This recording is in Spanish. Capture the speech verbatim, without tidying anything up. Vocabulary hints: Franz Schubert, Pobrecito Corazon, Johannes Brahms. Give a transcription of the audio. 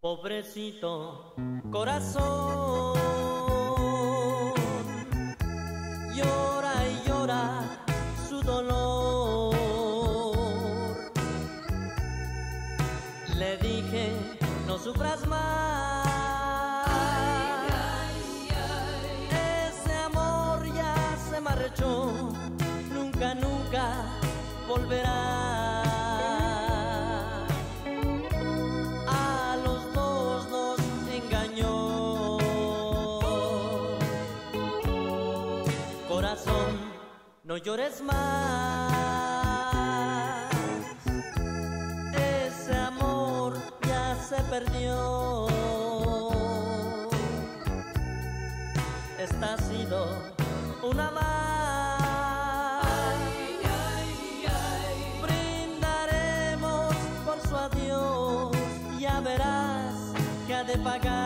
Pobrecito corazón, llora y llora su dolor. Le dije, no sufras más. Ay, ay, ay. Ese amor ya se marchó, nunca, nunca volverá. Corazón, no llores más, ese amor ya se perdió. Esta ha sido una más, ay, ay, ay. Brindaremos por su adiós, ya verás que ha de pagar.